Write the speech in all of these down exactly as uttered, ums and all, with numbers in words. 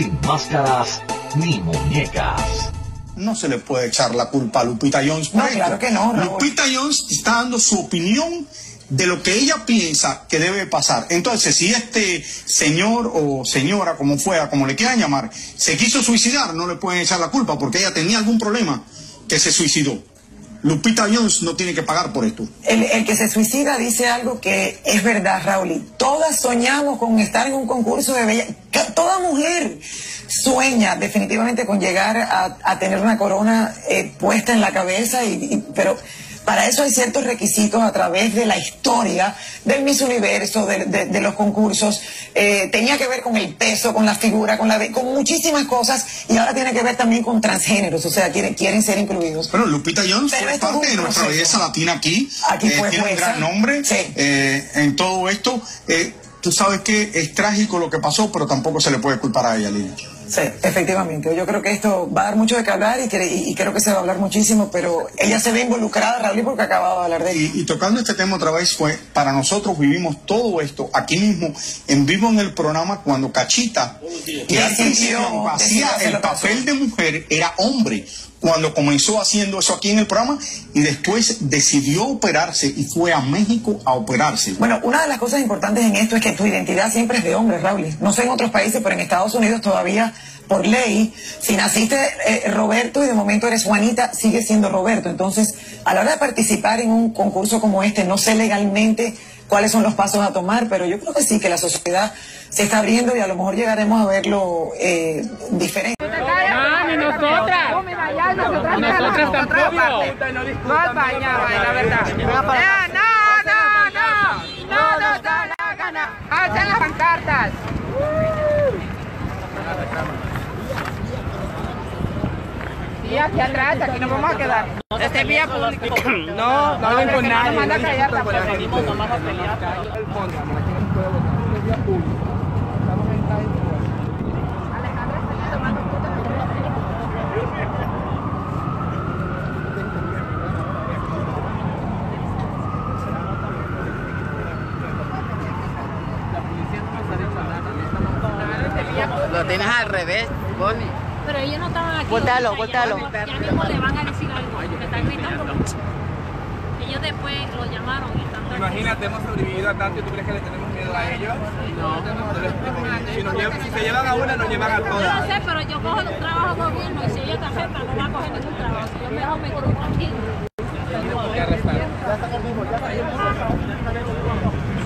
sin máscaras ni muñecas. No se le puede echar la culpa a Lupita Jones. No, claro que no, Raúl. Lupita Jones está dando su opinión de lo que ella piensa que debe pasar. Entonces, si este señor o señora, como fuera, como le quieran llamar, se quiso suicidar, no le pueden echar la culpa porque ella tenía algún problema que se suicidó. Lupita Jones no tiene que pagar por esto. El, el que se suicida dice algo que es verdad, Raúl. Y todas soñamos con estar en un concurso de belleza. Toda mujer sueña definitivamente con llegar a, a tener una corona eh, puesta en la cabeza, y, y, pero... Para eso hay ciertos requisitos a través de la historia del Miss Universo, de, de, de los concursos. Eh, tenía que ver con el peso, con la figura, con la con muchísimas cosas. Y ahora tiene que ver también con transgéneros, o sea, quieren, quieren ser incluidos. Pero Lupita Jones Pero fue parte de nuestra belleza latina aquí. Aquí eh, fue tiene jueza. un gran nombre sí. eh, en todo esto. Eh, tú sabes que es trágico lo que pasó, pero tampoco se le puede culpar a ella, Lili. Sí, efectivamente. Yo creo que esto va a dar mucho de qué hablar y, que, y, y creo que se va a hablar muchísimo, pero ella se ve involucrada, Raúl, porque acababa de hablar de ella. Y, y tocando este tema otra vez, fue para nosotros vivimos todo esto aquí mismo, en vivo en el programa, cuando Cachita, que hacía el papel de mujer, era hombre. Cuando comenzó haciendo eso aquí en el programa y después decidió operarse y fue a México a operarse. Bueno, una de las cosas importantes en esto es que tu identidad siempre es de hombre, Raúl. No sé en otros países, pero en Estados Unidos todavía, por ley, si naciste eh, Roberto y de momento eres Juanita, sigue siendo Roberto. Entonces, a la hora de participar en un concurso como este, no sé legalmente cuáles son los pasos a tomar, pero yo creo que sí, que la sociedad se está abriendo y a lo mejor llegaremos a verlo eh, diferente. ¡Mami, nosotras! Nosotras, nosotras tampoco. No discutan, no, la verdad. No, no, no, no, no, no, gana. Hacen las pancartas. Sí, aquí atrás, aquí nos vamos a quedar. Este vía pública. No, no ven con nadie. No manda a callar tampoco. Venimos nomás a pelear. Lo tienes al revés, Bonnie. Pero ellos no estaban aquí. Bótalo, bótalo. Ya, ya mismo le van a decir algo. Me están gritando mucho. Ellos después lo llamaron y tanto. Imagínate, hemos sobrevivido a tanto y tú crees que le tenemos miedo a ellos. No, no. Si, nos llevan, si se llevan a una, nos llevan a todas. Yo no sé, pero yo cojo los trabajos de gobierno y si ella está afecta, no va a coger ningún trabajo. Si yo me dejo, me coloco aquí. Ya está conmigo, ya está.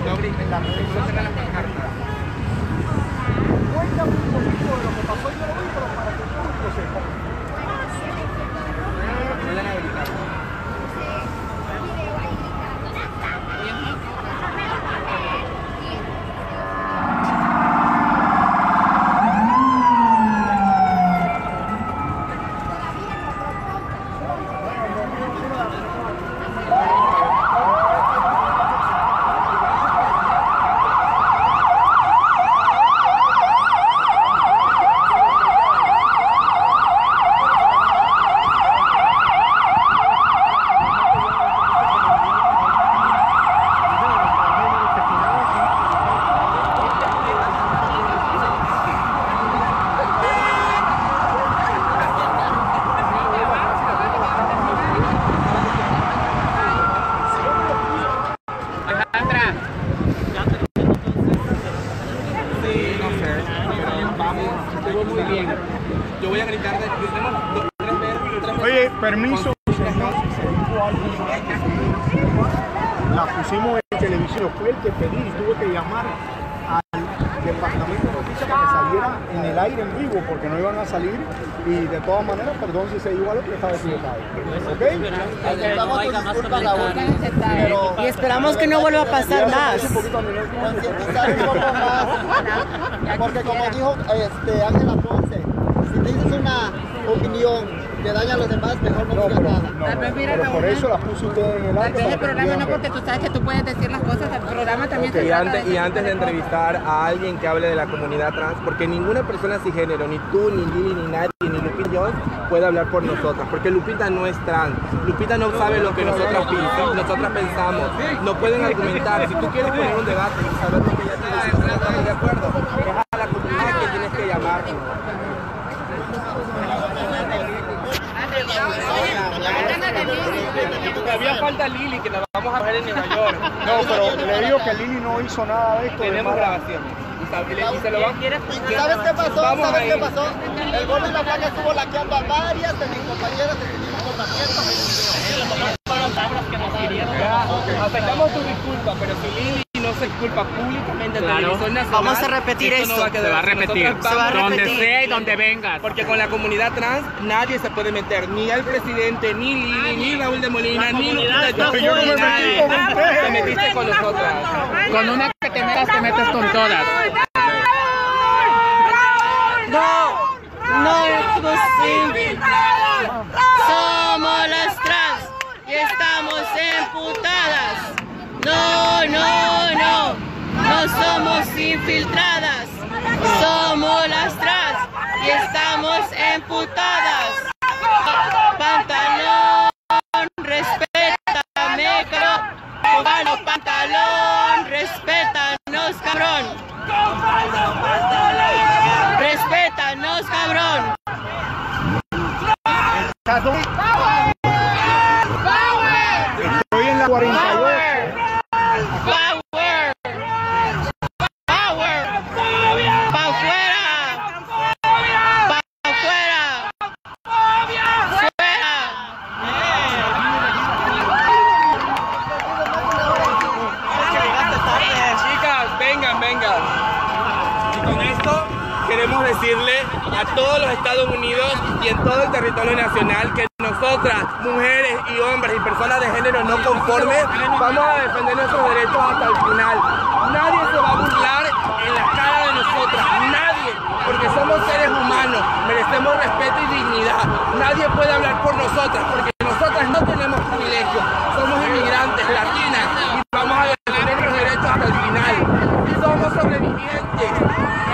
No griten, no tengan las pancartas. Lo que pasó yo lo vi, pero para que el público sepa. Pueden habilitar. Permiso, la pusimos en televisión, fue el que pedí y tuve que llamar al departamento de noticias para que saliera en el aire en vivo porque no iban a salir y de todas maneras, perdón si se dijo algo que estaba equivocado. ¿Ok? Y esperamos que no vuelva a pasar más. Porque como dijo Ángela Ponce, si te dices una opinión que daña a los demás, mejor no, no digas nada. No, tal vez, mira, por eso la puso usted en el aire. Tal vez el programa no, porque tú sabes que tú puedes decir las cosas, el programa también okay, se y antes, y antes de entrevistar a alguien que hable de la comunidad trans, porque ninguna persona sin género, ni tú, ni Lili, ni nadie, ni Lupita Jones, puede hablar por nosotras, porque Lupita no es trans, Lupita no sabe lo que nosotras pensamos, nosotras pensamos, no pueden argumentar. Si tú quieres poner un debate y saber lo que ella tiene, si no estás de acuerdo, es a la comunidad que tienes que llamar. Todavía falta Lili, que la vamos a ver en Nueva York. No, pero le digo que Lili no hizo nada de esto. Tenemos grabaciones. ¿Y se lo va? ¿Y sabes qué pasó? ¿Sabes qué pasó? El gol de la flaca estuvo laqueando a varias de mis compañeras de mi comportamiento. Aceptamos tu disculpa, pero si Lili no se disculpa públicamente en televisión nacional, vamos a repetir esto. Se va a repetir. Se va a repetir. Donde sea y donde vengas. Porque con la comunidad trans nadie se puede meter. Ni el presidente, ni Lili, ni Raúl de Molina, ni Lupita Jones. Nadie. Te metiste con nosotros. Con una que te metas, te metes con todas. No, no es posible. Somos las trans y estamos emputadas. No, no, no. No somos infiltradas. Somos las trans y estamos emputadas. Pantalón, respétame, cabrón. Cubano, pantalón, respétanos, cabrón. Cubano, pantalón. ¡Respétanos, cabrón! ¡Power! ¡Power! Estoy en la cuarenta y ocho. ¡Power! ¡Power! ¡Power! ¡Pa' afuera! ¡Pa' afuera! ¡Fuera! Chicas, vengan, vengan. Y con esto queremos decirle a todos los Estados Unidos y en todo el territorio nacional que nosotras, mujeres y hombres y personas de género no conformes, vamos a defender nuestros derechos hasta el final. Nadie se va a burlar en la cara de nosotras, nadie, porque somos seres humanos, merecemos respeto y dignidad. Nadie puede hablar por nosotras, porque nosotras no tenemos privilegios, somos inmigrantes, latinas, y vamos a defender nuestros derechos hasta el final. Somos sobrevivientes.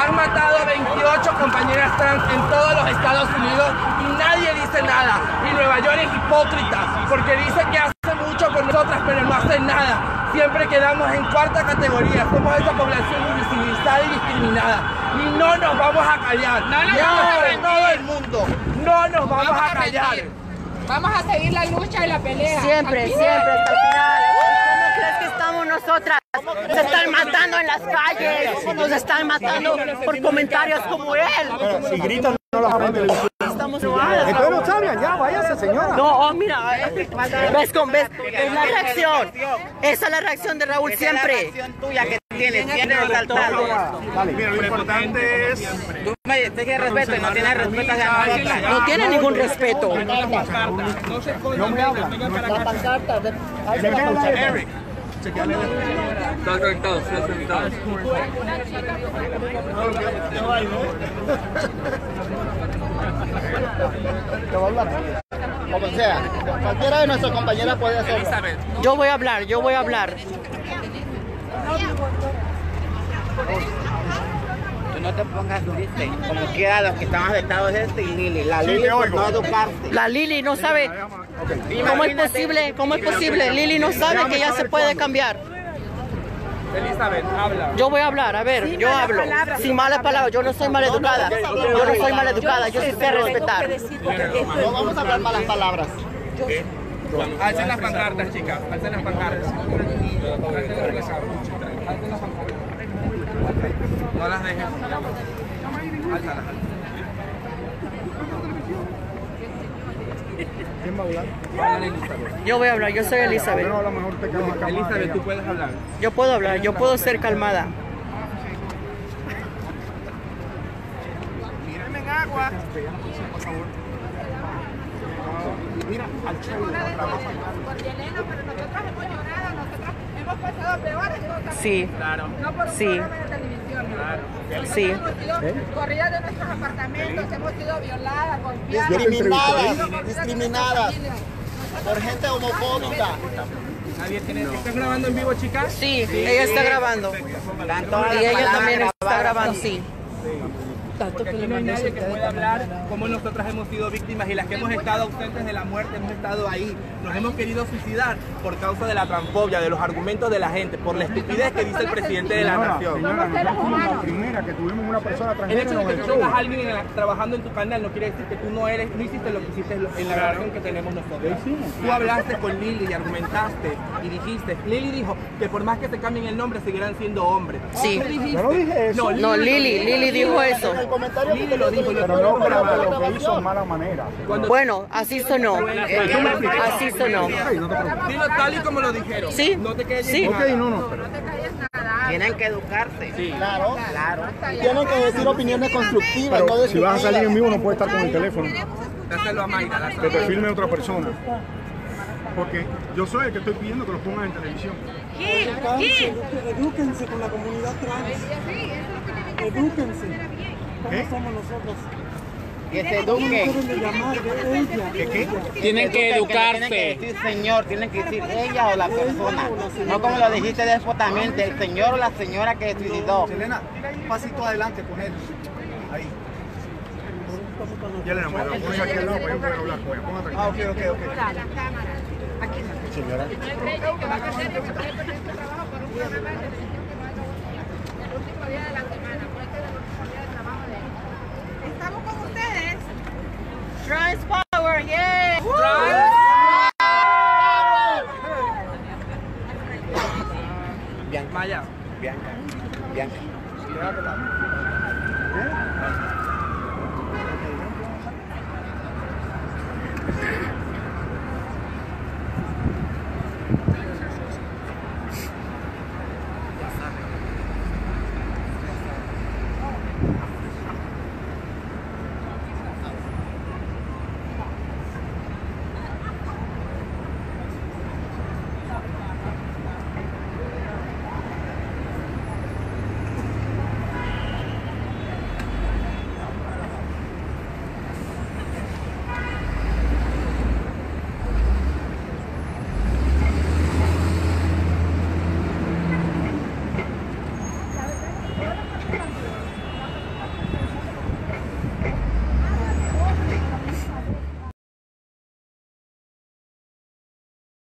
Han matado a veintiocho compañeras trans en todos los Estados Unidos y nadie dice nada. Y Nueva York es hipócrita porque dice que hace mucho por nosotras, pero no hace nada. Siempre quedamos en cuarta categoría. Somos esa población invisibilizada y discriminada. Y no nos vamos a callar. No nos vamos a callar. Todo el mundo. No nos vamos, vamos a, a callar. Vamos a seguir la lucha y la pelea. Siempre, Aquí. siempre, hasta el final. ¿Cómo crees que estamos nosotras? Nos están matando en las calles, nos están matando por comentarios como él. Pero si gritan, no los hagan televisión. Estamos iguales. Entonces no salgan, ya, váyase, señora. No, oh, mira, eh, ves con ves, es la reacción. Esa es la reacción de Raúl siempre. Esa es la reacción tuya que tienes, tienes saltado. Mira, lo importante es... Tú me tienes respeto y no tienes respeto a nosotras. No tiene ningún respeto. No me hablan. Eric. Chequeale la cámara. Está conectado, está conectado. Como sea, cualquiera de nuestras compañeras puede hacerlo. Yo voy a hablar, yo voy a hablar. Tú no te pongas triste, como quiera los que están afectados es este y Lili. La Lili por todas partes. La Lili no sabe... Okay. ¿Cómo es posible? ¿Cómo es posible? Lili no sabe que ya se puede cambiar. Elizabeth, habla. Yo voy a hablar, a ver, yo hablo. Sin malas palabras, yo no soy maleducada. Yo no soy maleducada, yo sí sé respetar. No vamos a hablar malas palabras. Alcen las pancartas, chicas. Alcen las pancartas. Alcen las pancartas. No las dejes. Álzalas. ¿Quién va a hablar? Yo voy a hablar, yo soy Elizabeth. No, a lo mejor te calmas, calma, Elizabeth, tú puedes hablar. Yo puedo hablar, yo puedo ser calmada. Mírenme en agua. Por favor. Mira, al chico. Por Yelena, pero nosotros hemos llorado, nosotros hemos pasado peores. Sí, claro. No por un programa de televisión. Claro. Sí. Hemos sido corridas de nuestros apartamentos, hemos sido violadas, golpeadas, discriminadas, discriminadas por gente homofóbica. ¿Estás grabando en vivo, chicas? Sí, ella está grabando. Y ella también está grabando, sí. tanto porque que aquí no hay nadie que pueda hablar nada. Cómo nosotras hemos sido víctimas y las que hemos estado ausentes de la muerte, hemos estado ahí, nos hemos querido suicidar por causa de la transfobia, de los argumentos de la gente, por la estupidez que dice el presidente de la nación. Señora, señora, no somos la primera que tuvimos una persona transgénero. El hecho de que tú tengas a alguien en la, trabajando en tu canal no quiere decir que tú no eres, no hiciste lo que hiciste en la relación que tenemos nosotros. Tú hablaste con Lili y argumentaste y dijiste, Lili dijo que por más que se cambien el nombre seguirán siendo hombres. Sí. Yo no dije eso. No, Lili, no, Lili, Lili, Lili dijo eso. Lili lo dijo, pero no, pero, pero lo que hizo de mala manera. Cuando bueno, así sonó. Así sonó. Dilo tal y como lo dijeron. Sí. No te calles sí. nada. Okay, no, no. Pero... no te calles nada. Tienen que educarse. Sí. Claro. Claro. Tienen que decir opiniones constructivas. Pero no si vas a salir en vivo no puedes estar con el teléfono. Dáselo a Mayra. Que te filme otra persona. Porque yo soy el que estoy pidiendo que los pongan en televisión. Edúquense, edúquense con la comunidad trans. Edúquense. ¿Cómo somos nosotros? Que se eduquen. Tienen que educarse. Tienen que decir señor, tienen que decir ella o la persona. No como lo dijiste despotamente, el señor o la señora que suicidó. Selena, pasito adelante con él. Ahí. Ya le damos, vamos aquí al lado, voy a poder hablar con ella. Póngate aquí. Ah, ok, ok, ok. Aquí está. Señora. Estamos con ustedes. Transport.